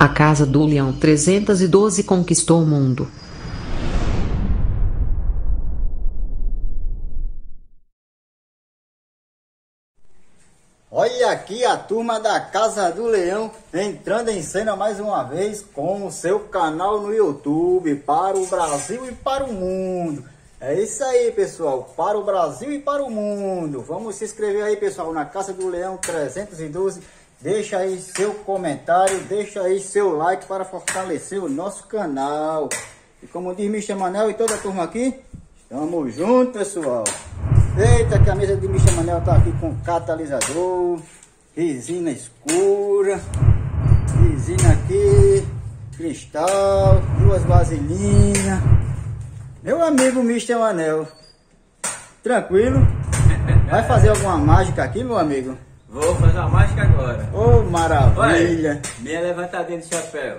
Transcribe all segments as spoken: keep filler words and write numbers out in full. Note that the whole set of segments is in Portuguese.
A Casa do Leão trezentos e doze conquistou o mundo. Olha aqui a turma da Casa do Leão entrando em cena mais uma vez com o seu canal no YouTube para o Brasil e para o mundo. É isso aí, pessoal, para o Brasil e para o mundo. Vamos se inscrever aí, pessoal, na Casa do Leão trezentos e doze. Deixa aí seu comentário, deixa aí seu like para fortalecer o nosso canal. E como diz mister Manel e toda a turma aqui, estamos juntos, pessoal. Eita, que a mesa de mister Manel tá aqui com catalisador, resina escura, resina aqui, cristal, duas vasilhinhas. Meu amigo mister Manel, tranquilo? Vai fazer alguma mágica aqui, meu amigo? Vou fazer uma mágica agora. Ô, oh, maravilha! Olha, minha levantadinha de chapéu.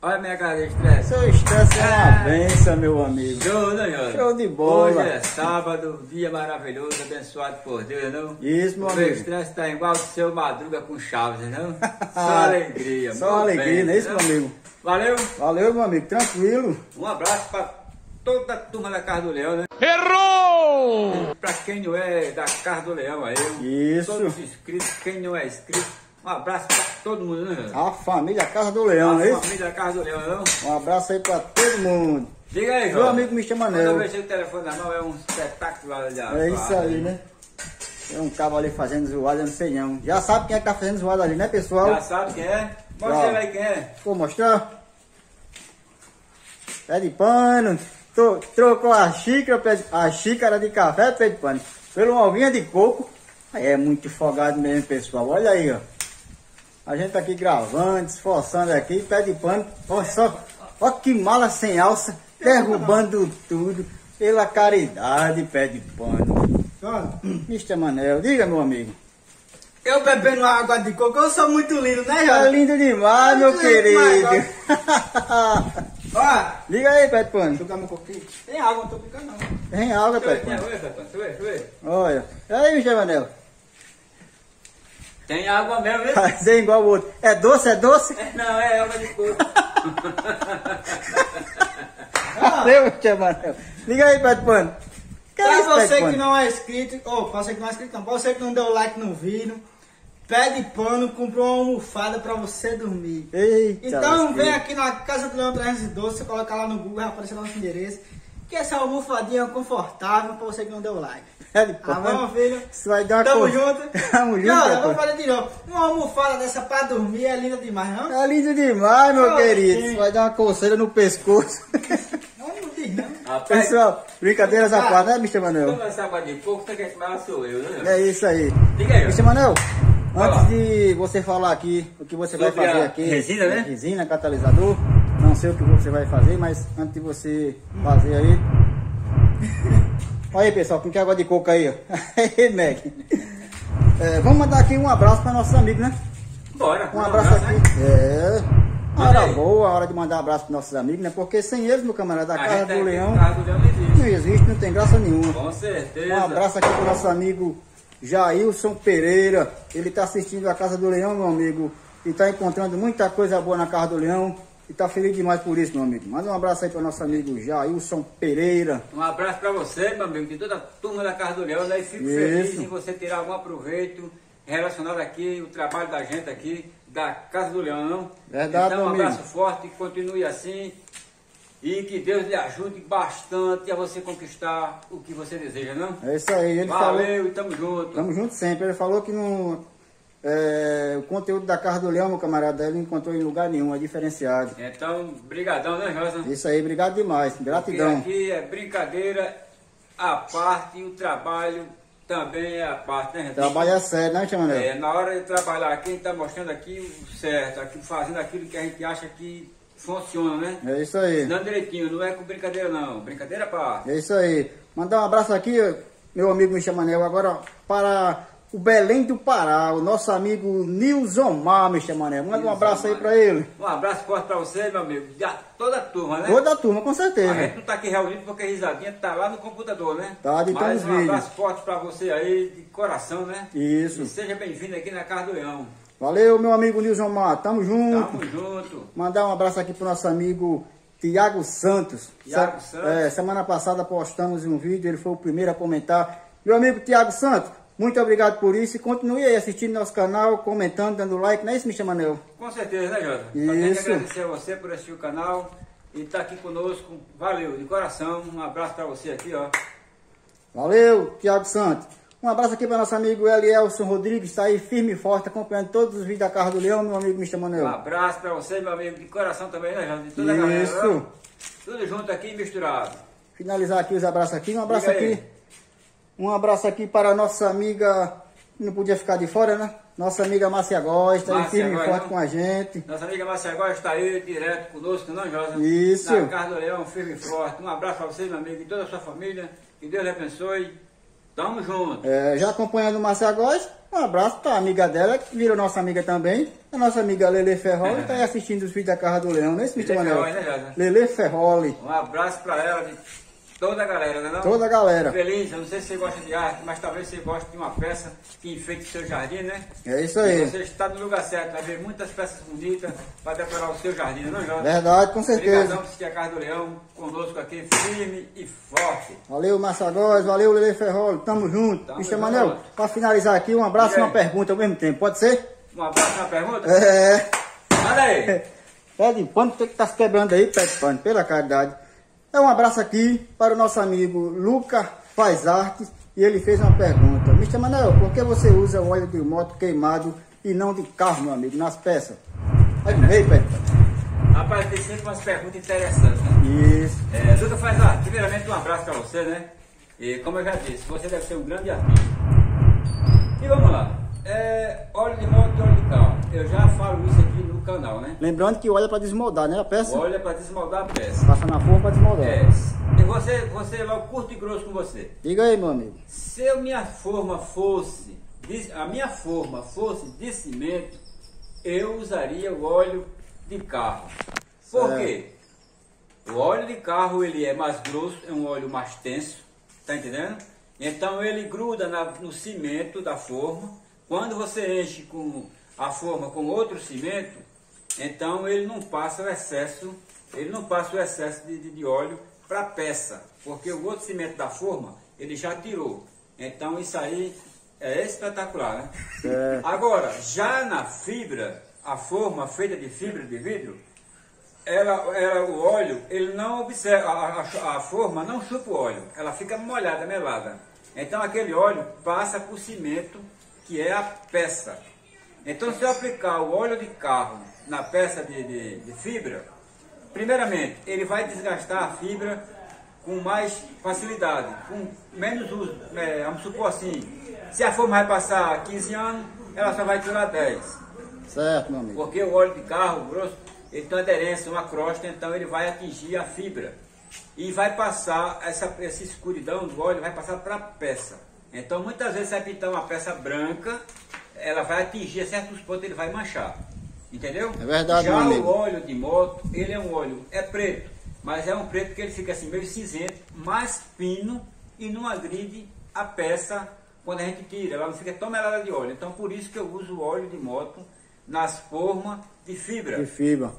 Olha a minha cara de estresse. Seu estresse é uma benção, meu amigo. Show, né, Jorge? Show de bola. Hoje é sábado, dia maravilhoso, abençoado por Deus, não? Isso, meu o amigo. Meu estresse tá igual o seu Madruga com Chaves, não? Só alegria. Só alegria, bem, não é isso, meu amigo? Valeu. Valeu, meu amigo. Tranquilo. Um abraço pra toda a turma da Casa do Leão, né? Errou! Pra quem não é da Casa do Leão aí. Isso. Todos inscritos, quem não é inscrito. Um abraço pra todo mundo, né? A família Casa do Leão, né? A família Casa do Leão, não? Um abraço aí pra todo mundo. Diga aí, meu amigo mister Manel. Quando eu vejo o telefone na mão, é um espetáculo ali. É isso aí, né? Tem um cabo ali fazendo zoada, eu não sei não. Já sabe quem é que tá fazendo zoada ali, né, pessoal? Já sabe quem é? Mostra aí quem é. Vou mostrar. Pé de pano. Trocou a xícara, a xícara de café, pé de pano, pelo uma ovinha de coco. Aí é muito folgado mesmo, pessoal. Olha aí, ó. A gente tá aqui gravando, esforçando aqui, pé de pano, olha só, olha que mala sem alça, derrubando tudo, pela caridade, pé de pano. Olha, mister Manel, diga, meu amigo. Eu bebendo água de coco, eu sou muito lindo, né, Jorge? É lindo demais, meu querido. Ó, liga aí, pé de pano. Deixa eu pegar um pouquinho. Tem água, não tô brincando não. Tem água, pé de pano. Olha, aí, mister Manel. Tem água mesmo, né? Fazer igual o outro. É doce, é doce? É, não, é água de coco. Valeu, tia Manel. Liga aí, Pé de Pano. Pra você que não é inscrito, ou pra você que não é inscrito não, pra você que não deu like no vídeo, Pé de Pano comprou uma almofada pra você dormir. Eita, então vem aqui na Casa do Leão trezentos e doze, você coloca lá no Google, vai aparecer nosso endereço. Que essa almofadinha é confortável pra você que não deu like. É de pano. Amor, filho. Isso vai dar uma Tamo coisa. junto. Tamo junto. Não, eu vou falar de novo. Uma almofada dessa pra dormir é linda demais, não? É linda demais, meu oh, querido. Sim. Isso vai dar uma coceira no pescoço. Não, não diz, não. Ah, pessoal, brincadeiras à parte, né, mister Manel? Não essa água de pouco, você quer chamar sou eu, né? É isso aí. Diga aí. mister Manel, antes Olá. de você falar aqui o que você Sobre vai fazer aqui. Resina, né? Resina, catalisador. Não sei o que você vai fazer, mas antes de você fazer aí. Olha aí, pessoal, com que água de coco aí, ó. É, vamos mandar aqui um abraço para nossos amigos, né? Bora. Um abraço aqui. É. Hora boa, hora de mandar um abraço para nossos amigos, né? Porque sem eles, meu camarada, a Casa do Leão não existe, não tem graça nenhuma. Com certeza. Um abraço aqui para o nosso amigo Jailson Pereira. Ele está assistindo a Casa do Leão, meu amigo, e está encontrando muita coisa boa na Casa do Leão. E tá feliz demais por isso, meu amigo. Manda um abraço aí para o nosso amigo Jailson Pereira. Um abraço para você, meu amigo, de toda a turma da Casa do Leão. Né? E fico isso. feliz em você tirar algum proveito relacionado aqui, o trabalho da gente aqui, da Casa do Leão. Não? Verdade, então, um abraço amigo. forte, continue assim. E que Deus lhe ajude bastante a você conquistar o que você deseja, não? É isso aí. Ele Valeu falou... e tamo junto. Tamo junto sempre. Ele falou que não... É, o conteúdo da Casa do Leão, meu camarada, ele não encontrou em lugar nenhum, é diferenciado. Então, brigadão, né, Rosa? Isso aí, obrigado demais, gratidão. Porque aqui é brincadeira à parte e o trabalho também é à parte, né, gente? Trabalho é sério, né, Tiago? É, na hora de trabalhar aqui, a gente tá mostrando aqui o certo, aqui, fazendo aquilo que a gente acha que funciona, né? É isso aí. Ensinando direitinho, não é com brincadeira não, brincadeira à parte. É isso aí. Mandar um abraço aqui, meu amigo mister Manel, agora para... o Belém do Pará, o nosso amigo Nilson Mar, mister Manel. Manda um abraço aí pra ele. Um abraço forte pra você, meu amigo. Já toda a turma, né? Toda a turma, com certeza. A gente não tá aqui reunido porque a risadinha tá lá no computador, né? Tá, de todos os vídeos. Mas um abraço forte pra você aí, de coração, né? Isso. E seja bem-vindo aqui na Casa do Leão. Valeu, meu amigo Nilson Mar. Tamo junto. Tamo junto. Mandar um abraço aqui pro nosso amigo Tiago Santos. Tiago Se Santos. É, semana passada postamos um vídeo, ele foi o primeiro a comentar. Meu amigo Tiago Santos, muito obrigado por isso. E continue aí assistindo nosso canal, comentando, dando like. Não é isso, mister Manel? Com certeza, né, Jota? Isso. Só tenho que agradecer a você por assistir o canal e estar tá aqui conosco. Valeu, de coração. Um abraço pra você aqui, ó. Valeu, Tiago Santos. Um abraço aqui para nosso amigo Elielson Rodrigues, está aí firme e forte, acompanhando todos os vídeos da Casa do Leão, meu amigo mister Manel. Um abraço para você, meu amigo, de coração também, né, Jânio? De toda a galera. Isso. Tudo junto aqui, misturado. Finalizar aqui os abraços aqui. Um abraço aqui. Um abraço aqui para a nossa amiga, não podia ficar de fora, né? Nossa amiga Márcia Góis, está aí firme e forte com a gente. Nossa amiga Márcia Góis está aí direto conosco, não, Jânio? Isso. Na Casa do Leão, firme e forte. Um abraço para você, meu amigo, e toda a sua família. Que Deus lhe abençoe. Tamo junto. É, já acompanhando o Márcia Góis, um abraço para a amiga dela, que virou nossa amiga também, a nossa amiga Lelê Ferroli, está é. aí assistindo os vídeos da Casa do Leão, não é isso, mister Manel? Né, Lelê Ferroli. Um abraço para ela, de toda a galera, né? Não? Toda a galera. Feliz, eu não sei se você gosta de arte, mas talvez você goste de uma peça que enfeite o seu jardim, né? É isso aí. E você está no lugar certo, vai ver muitas peças bonitas para decorar o seu jardim, não é, Jota? Verdade, com certeza. Obrigadão por assistir a Casa do Leão. Conosco aqui, firme e forte. Valeu, Márcia Góis, valeu, Lelê Ferroli. Tamo junto. Tamo mister Manel, para finalizar aqui, um abraço e, e uma pergunta ao mesmo tempo. Pode ser? Um abraço e uma pergunta? É. Olha aí. Pé de Pano, tem que estar tá se quebrando aí, Pé de Pano, pela caridade. É um abraço aqui para o nosso amigo Lucas Faz Artes. E ele fez uma pergunta. mister Manel, por que você usa óleo de moto queimado e não de carro, meu amigo, nas peças? Aí vem, Pé de Pano. Rapaz, tem sempre umas perguntas interessantes, né? Isso. É, Lucas Faz Artes, primeiramente um abraço para você, né? E como eu já disse, você deve ser um grande artista. E vamos lá. É, óleo de moto e óleo de carro. Eu já falo isso aqui no canal, né? Lembrando que óleo é para desmoldar, né? A peça? Óleo é para desmoldar a peça. Passa na forma para desmoldar. É. E você, você logo curto e grosso com você. Diga aí, meu amigo. Se a minha forma fosse, a minha forma fosse de cimento, eu usaria o óleo de carro. Por quê? O óleo de carro ele é mais grosso, é um óleo mais tenso, tá entendendo? Então ele gruda na, no cimento da forma. Quando você enche com a forma com outro cimento, então ele não passa o excesso, ele não passa o excesso de, de, de óleo para a peça, porque o outro cimento da forma ele já tirou. Então isso aí é espetacular, né? É. Agora, já na fibra, a forma feita de fibra de vidro, ela, ela, o óleo, ele não observa, a, a forma não chupa o óleo, ela fica molhada, melada. Então aquele óleo passa por cimento, que é a peça. Então se eu aplicar o óleo de carro na peça de, de, de fibra, primeiramente, ele vai desgastar a fibra com mais facilidade, com menos uso, é, vamos supor assim, se a forma vai passar quinze anos, ela só vai durar dez. Certo, meu amigo. Porque o óleo de carro grosso, ele tem uma aderência, uma crosta, então ele vai atingir a fibra. E vai passar, essa, essa escuridão do óleo vai passar para a peça. Então muitas vezes você vai pintar uma peça branca, ela vai atingir certos pontos, ele vai manchar. Entendeu? É verdade, meu amigo. Já o óleo de moto, ele é um óleo, é preto, mas é um preto que ele fica assim meio cinzento, mais fino e não agride a peça quando a gente tira, ela não fica tão melada de óleo. Então por isso que eu uso o óleo de moto nas formas de fibra. De fibra.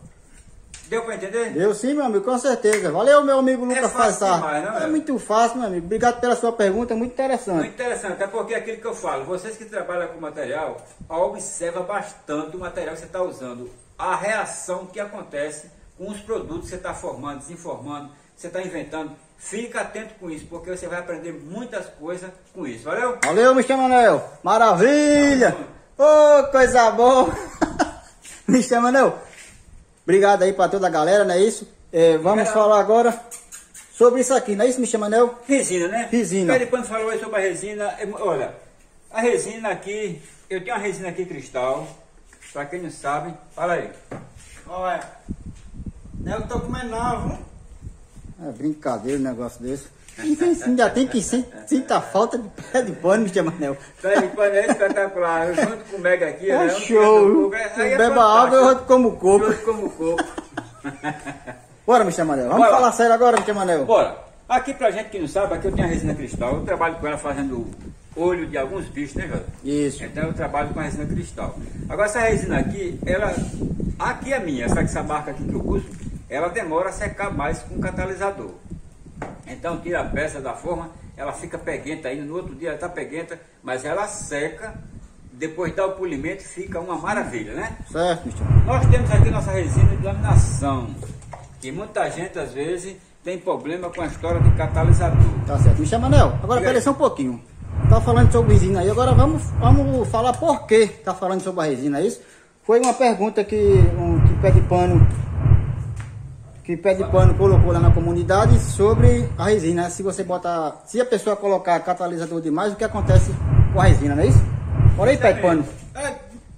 Deu para entender? Deu sim, meu amigo, com certeza. Valeu, meu amigo Lucas Faz Artes. É muito fácil, meu amigo. Obrigado pela sua pergunta, muito interessante. Muito interessante, é porque aquilo que eu falo, vocês que trabalham com material, observa bastante o material que você está usando. A reação que acontece com os produtos que você está formando, desenformando, você está inventando. Fica atento com isso, porque você vai aprender muitas coisas com isso. Valeu? Valeu, mister Manel. Maravilha! Não, Ô, oh, coisa boa! mister Manel, obrigado aí para toda a galera, não é isso? É, vamos Era... falar agora sobre isso aqui, não é isso, mister Manel? Resina, né? Resina. Pé de Pano falou aí sobre a resina. Olha, a resina aqui, eu tenho uma resina aqui cristal, para quem não sabe, fala aí. Olha, eu tô comendo não, viu? É brincadeira um negócio desse. Ainda tem que sentir a falta de Pé de Pano, mister Manel. Pé de Pano é espetacular. Eu junto com o Mega aqui. É, né? Show. Beba água, eu junto como coco. Eu como coco. Bora, mister Manel. Vamos Bora. falar sério agora, mister Manel. Bora. Aqui pra gente que não sabe, aqui eu tenho a resina cristal. Eu trabalho com ela fazendo olho de alguns bichos, né, Jota? Isso. Então eu trabalho com a resina cristal. Agora essa resina aqui, ela... Aqui é minha, essa, essa marca aqui que eu uso, ela demora a secar mais com catalisador. Então tira a peça da forma, ela fica peguenta ainda, no outro dia ela está peguenta, mas ela seca, depois dá o polimento, fica uma maravilha, né? Certo, Mister Nós temos aqui nossa resina de laminação, que muita gente às vezes tem problema com a história de catalisador. Tá certo, Mister Manel, agora peraí só um pouquinho. Tá falando sobre resina aí, agora vamos, vamos falar por que tá falando sobre a resina, é isso? Foi uma pergunta que um que Pé de Pano, que Pé de Pano colocou lá na comunidade sobre a resina. Se você botar, se a pessoa colocar catalisador demais, o que acontece com a resina, não é isso? Olha aí, Pé de Pano. É,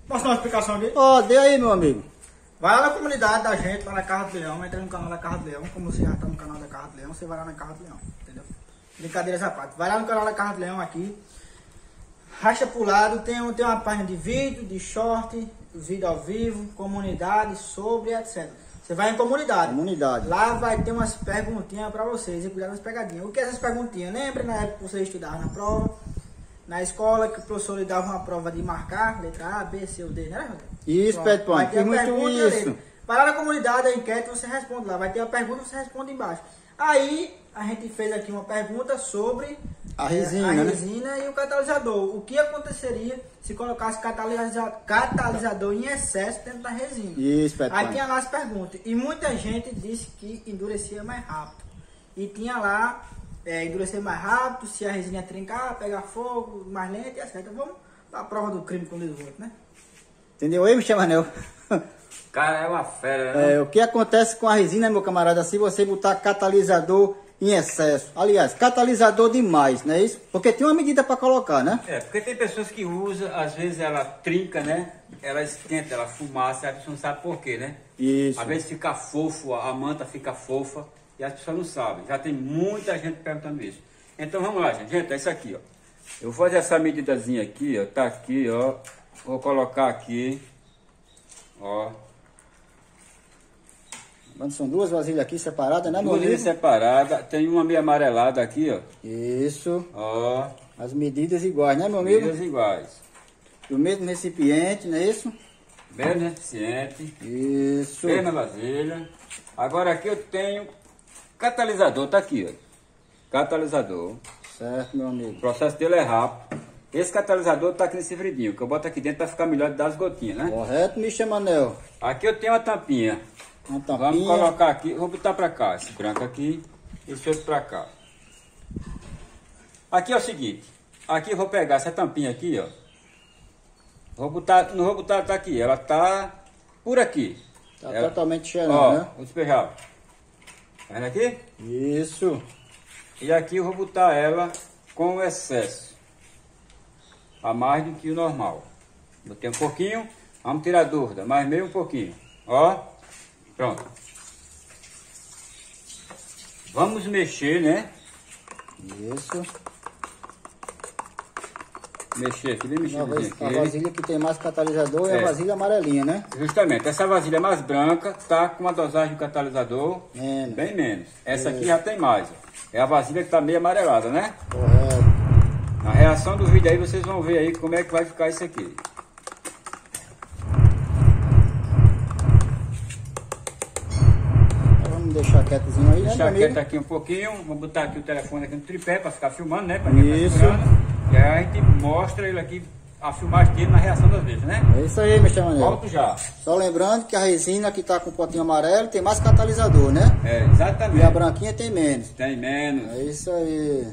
posso dar uma explicação aqui? Ó, oh, dê aí, meu amigo. Vai lá na comunidade da gente, lá na Casa do Leão, entra no canal da Casa do Leão, como você já está no canal da Casa do Leão, você vai lá na Casa do Leão, entendeu? Brincadeiras à parte. Vai lá no canal da Casa do Leão aqui, racha pro lado, tem, um, tem uma página de vídeo, de short, vídeo ao vivo, comunidade, sobre, etcétera. Você vai em comunidade. Comunidade. Lá vai ter umas perguntinhas para vocês, e cuidado nas pegadinhas. O que é essas perguntinhas? Lembra na época que você estudava na prova, na escola, que o professor lhe dava uma prova de marcar, letra A, B, C ou D, né? Isso, Pedro, tem muito isso. Vai lá na comunidade, a enquete, você responde lá. Vai ter uma pergunta, você responde embaixo. Aí, a gente fez aqui uma pergunta sobre a resina, é, a resina, né? E o catalisador. O que aconteceria se colocasse catalisa, catalisador em excesso dentro da resina? Isso, Pedro. Aí tinha lá as perguntas. E muita gente disse que endurecia mais rápido. E tinha lá... É, endurecer mais rápido, se a resina trincar, pegar fogo, mais lento, etcétera. Vamos para a prova do crime com o outro, né? Entendeu aí, mister Manel? Cara, é uma fera, né? É, o que acontece com a resina, meu camarada, se você botar catalisador em excesso? Aliás, catalisador demais, não é isso? Porque tem uma medida para colocar, né? É, porque tem pessoas que usam, às vezes ela trinca, né? Ela esquenta, ela fumaça, a pessoa não sabe por quê, né? Isso. Às vezes fica fofo, a manta fica fofa. E as pessoas não sabem, já tem muita gente perguntando isso. Então vamos lá, gente. Gente, é isso aqui, ó. Eu vou fazer essa medidazinha aqui, ó. Tá aqui, ó. Vou colocar aqui, ó. São duas vasilhas aqui separadas, né, meu? Duas separadas. Tem uma meio amarelada aqui, ó. Isso. Ó. As medidas iguais, né, meu amigo? Medidas iguais. Do mesmo recipiente, não é isso? Mesmo recipiente. Isso. Mesma vasilha. Agora aqui eu tenho... Catalisador, tá aqui, ó. Catalisador. Certo, meu amigo. O processo dele é rápido. Esse catalisador tá aqui nesse vidrinho, que eu boto aqui dentro para ficar melhor de dar as gotinhas, né? Correto, mister Manel. Aqui eu tenho uma tampinha. Uma tampinha. Vamos colocar aqui, vou botar para cá, esse branco aqui, esse outro para cá. Aqui é o seguinte, aqui eu vou pegar essa tampinha aqui, ó. Vou botar, não vou botar, tá aqui, ela tá por aqui. Tá ela, totalmente cheirando, né? Ó, vou despejar. Tá vendo aqui? Isso. E aqui eu vou botar ela com excesso. A mais do que o normal. Botei um pouquinho. Vamos tirar a dúvida. Mais meio um pouquinho. Ó. Pronto. Vamos mexer, né? Isso. Mexer aqui. Bem mexido aqui. A vasilha que tem mais catalisador é, é a vasilha amarelinha, né? Justamente. Essa vasilha mais branca tá com uma dosagem de catalisador menos. Bem menos. Essa é. Aqui já tem mais. Ó. É a vasilha que tá meio amarelada, né? Correto. Na reação do vídeo aí vocês vão ver aí como é que vai ficar isso aqui. Então, vamos deixar quietozinho aí, né? Deixar quieto aqui um pouquinho. Vou botar aqui o telefone aqui no tripé para ficar filmando, né? Pra quem isso. E aí a gente mostra ele aqui, a filmagem dele na reação das vezes, né? É isso aí, mister Manel. Volto já. Só lembrando que a resina que tá com o potinho amarelo tem mais catalisador, né? É, exatamente. E a branquinha tem menos. Tem menos. É isso aí.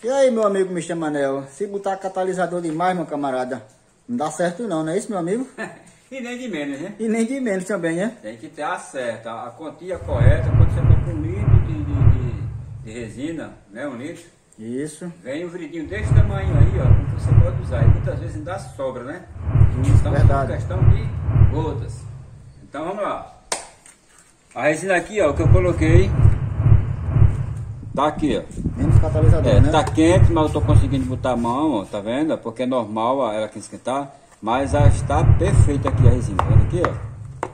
E aí, meu amigo mister Manel, se botar catalisador demais, meu camarada, não dá certo não, não é isso, meu amigo? E nem de menos, né? E nem de menos também, né? Tem que ter a certa, a quantia correta, quando você compra um litro de, de, de, de resina, né, um litro. Isso. Vem um vidrinho desse tamanho aí, ó, que você pode usar. E muitas vezes ainda sobra, né? Então, verdade. É questão de gotas. Então, vamos lá. A resina aqui, ó, que eu coloquei, tá aqui, ó. Menos catalisador, é, né? Tá quente, mas eu tô conseguindo botar a mão, ó, tá vendo? Porque é normal ela que esquentar. Mas já está perfeita aqui a resina, tá vendo aqui, ó?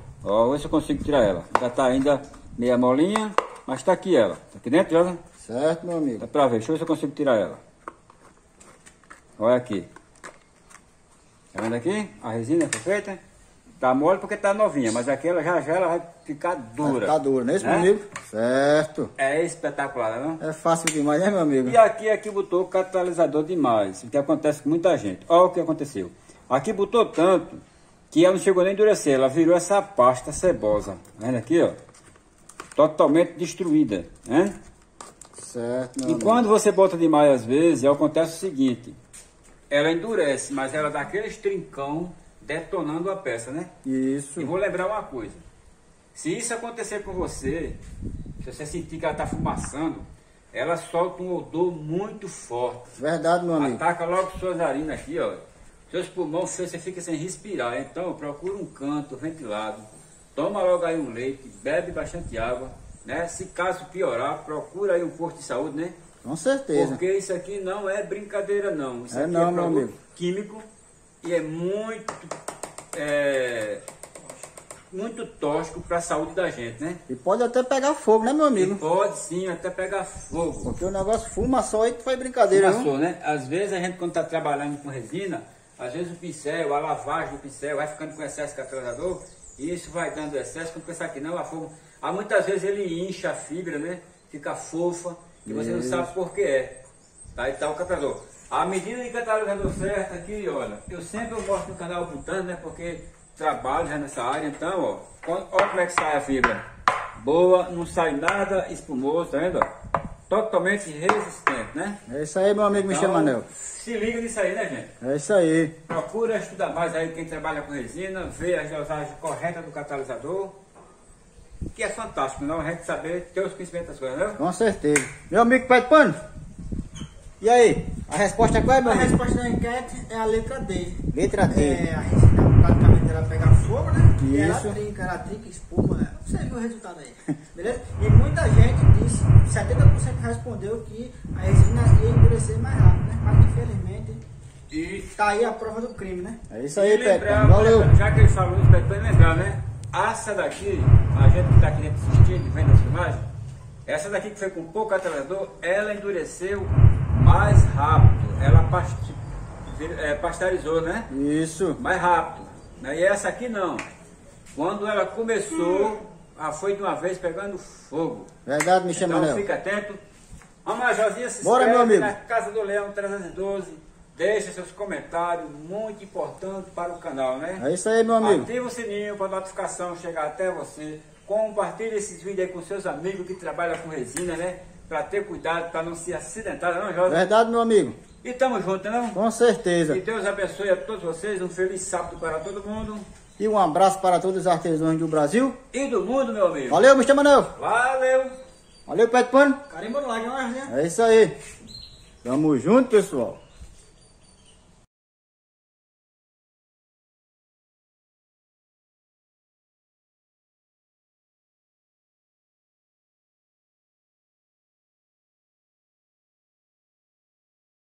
Ó, vê se eu consigo tirar ela. Já tá ainda meia molinha, mas tá aqui ela. Tá aqui dentro, olha. Certo, meu amigo. Tá pra ver, deixa eu ver se eu consigo tirar ela. Olha aqui. Tá vendo aqui? A resina é perfeita. Tá mole porque tá novinha, mas aquela já já ela vai ficar dura. Vai ficar dura, não é isso, né, meu amigo? Certo. É espetacular, não é? É fácil demais, né, meu amigo? E aqui, aqui botou catalisador demais, o que acontece com muita gente. Olha o que aconteceu. Aqui botou tanto que ela não chegou nem a endurecer, ela virou essa pasta sebosa. Tá vendo aqui, ó? Totalmente destruída, né? Certo, meu E amigo. Quando você bota demais às vezes, acontece o seguinte, ela endurece, mas ela dá aqueles trincão detonando a peça, né? Isso. E vou lembrar uma coisa, se isso acontecer com você, se você sentir que ela tá fumaçando, ela solta um odor muito forte. Verdade, meu amigo. Ataca logo suas narinas aqui, ó. Seus pulmões, você fica sem respirar, então procura um canto ventilado, toma logo aí um leite, bebe bastante água, né? Se caso piorar, procura aí um posto de saúde, né? Com certeza. Porque isso aqui não é brincadeira não, isso é aqui não, é meu amigo. Químico e é muito, é, muito tóxico para a saúde da gente, né? E pode até pegar fogo, né, meu amigo? E pode sim, até pegar fogo. Porque o negócio fuma só aí que foi brincadeira, fuma só, né? Às vezes a gente quando está trabalhando com resina, às vezes o pincel, a lavagem do pincel vai ficando com excesso de catalisador e isso vai dando excesso, quando pensar que não, a fogo. Há muitas vezes ele incha a fibra, né? Fica fofa e você isso. não sabe por que é. Tá, e tá o catalisador. A medida de catalisador certa aqui, olha, eu sempre gosto do canal botando, né? Porque trabalho já nessa área, então, ó, quando, olha como é que sai a fibra. Boa, não sai nada espumoso, tá vendo? Totalmente resistente, né? É isso aí, meu amigo então, mister Manel. Se liga nisso aí, né, gente? É isso aí. Procura estudar mais aí quem trabalha com resina, ver as dosagens corretas do catalisador, que é fantástico, não? A gente saber ter os conhecimentos das coisas, né? Com certeza. Meu amigo Pé de Pano, e aí? A resposta é qual é, meu amigo? A resposta da enquete é a letra D. Letra D. É, a resina praticamente ela pega fogo, né? Isso. E ela trinca, ela trinca, espuma, né? Você viu o resultado aí, beleza? E muita gente disse, setenta por cento respondeu que a resina ia endurecer mais rápido, né? Mas infelizmente, e... tá aí a prova do crime, né? É isso aí, Pepe. Valeu. Já que ele falou isso, Pepe, lembrar, né? Essa daqui, a gente que tá aqui dentro assistindo, vendo essa imagem, essa daqui que foi com pouco catalisador, ela endureceu mais rápido, ela pasteurizou, né? Isso. Mais rápido. E essa aqui não. Quando ela começou, ela foi de uma vez pegando fogo. Verdade, mister Manel. Então fica atento. Vamos lá, Josinha, se Bora, meu amigo. Na Casa do Leão trezentos e doze. Deixa seus comentários, muito importante para o canal, né? É isso aí, meu amigo. Ativa o sininho para a notificação chegar até você. Compartilhe esses vídeos aí com seus amigos que trabalham com resina, né? Para ter cuidado, para não se acidentar, não, Josinha? Verdade, meu amigo. E tamo junto, não? Com certeza. Que Deus abençoe a todos vocês. Um feliz sábado para todo mundo. E um abraço para todos os artesãos do Brasil. E do mundo, meu amigo. Valeu, mister Manel. Valeu. Valeu, Pé de Pano. Carimbo no like, né? É isso aí. Tamo junto, pessoal.